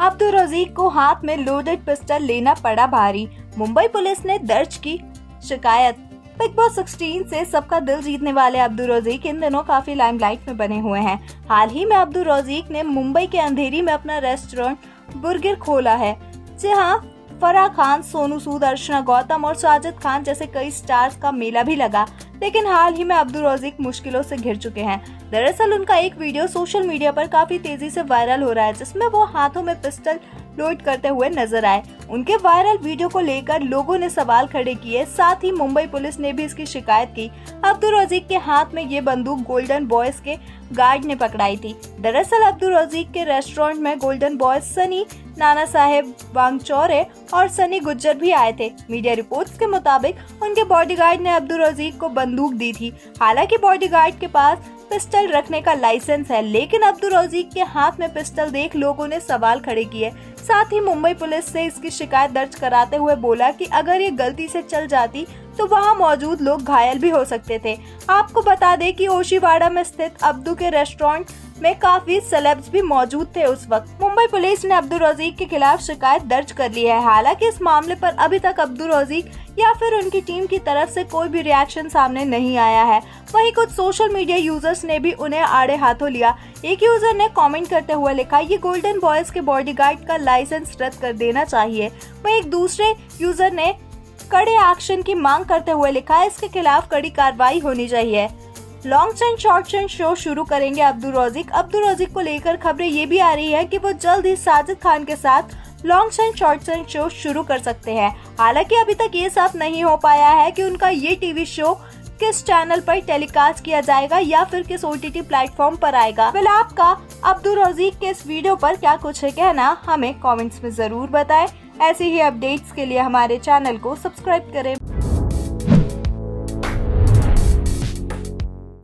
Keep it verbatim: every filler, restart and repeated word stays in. Abdu Rozik को हाथ में लोडेड पिस्टल लेना पड़ा भारी, मुंबई पुलिस ने दर्ज की शिकायत। बिग बॉस सिक्सटीन से सबका दिल जीतने वाले अब्दु रोज़िक इन दिनों काफी लाइमलाइट में बने हुए हैं। हाल ही में अब्दु रोज़िक ने मुंबई के अंधेरी में अपना रेस्टोरेंट बुर्गर खोला है, जहां फराह खान, सोनू सूद, अर्चना गौतम और साजिद खान जैसे कई स्टार्स का मेला भी लगा। लेकिन हाल ही में अब्दु रोज़िक मुश्किलों से घिर चुके हैं। दरअसल उनका एक वीडियो सोशल मीडिया पर काफी तेजी से वायरल हो रहा है, जिसमें वो हाथों में पिस्टल लोड करते हुए नजर आए। उनके वायरल वीडियो को लेकर लोगों ने सवाल खड़े किए, साथ ही मुंबई पुलिस ने भी इसकी शिकायत की। अब्दु रोज़िक के हाथ में ये बंदूक गोल्डन बॉयज के गार्ड ने पकड़ाई थी। दरअसल अब्दु रोज़िक के रेस्टोरेंट में गोल्डन बॉयज सनी नाना साहेब वांगचौरे और सनी गुज्जर भी आए थे। मीडिया रिपोर्ट्स के मुताबिक उनके बॉडीगार्ड ने अब्दु रोज़िक को बंदूक दी थी। हालांकि बॉडीगार्ड के पास पिस्टल रखने का लाइसेंस है, लेकिन अब्दु रोज़िक के हाथ में पिस्टल देख लोगों ने सवाल खड़े किए। साथ ही मुंबई पुलिस से इसकी शिकायत दर्ज कराते हुए बोला कि अगर ये गलती से चल जाती तो वहां मौजूद लोग घायल भी हो सकते थे। आपको बता दें कि ओशीवाड़ा में स्थित अब्दु के रेस्टोरेंट में काफी सेलेब्स भी मौजूद थे। उस वक्त मुंबई पुलिस ने अब्दु रोज़िक के खिलाफ शिकायत दर्ज कर ली है। हालांकि इस मामले पर अभी तक अब्दु रोज़िक या फिर उनकी टीम की तरफ से कोई भी रिएक्शन सामने नहीं आया है। वहीं कुछ सोशल मीडिया यूजर्स ने भी उन्हें आड़े हाथों लिया। एक यूजर ने कमेंट करते हुए लिखा, ये गोल्डन बॉयज के बॉडीगार्ड का लाइसेंस रद्द कर देना चाहिए। वहीं एक दूसरे यूजर ने कड़े एक्शन की मांग करते हुए लिखा है, इसके खिलाफ कड़ी कार्रवाई होनी चाहिए। Long chain short chain show शुरू करेंगे अब्दु रोज़िक। अब्दु रोज़िक को लेकर खबरें ये भी आ रही है कि वो जल्द ही साजिद खान के साथ long chain short chain show शुरू कर सकते हैं। हालांकि अभी तक ये साफ नहीं हो पाया है कि उनका ये टीवी शो किस चैनल पर टेलीकास्ट किया जाएगा या फिर किस ओटीटी प्लेटफॉर्म पर आएगा। फिलहाल आपका अब्दु रोज़िक के इस वीडियो पर क्या कुछ है कहना हमें कमेंट्स में जरूर बताएं। ऐसे ही अपडेट्स के लिए हमारे चैनल को सब्सक्राइब करें।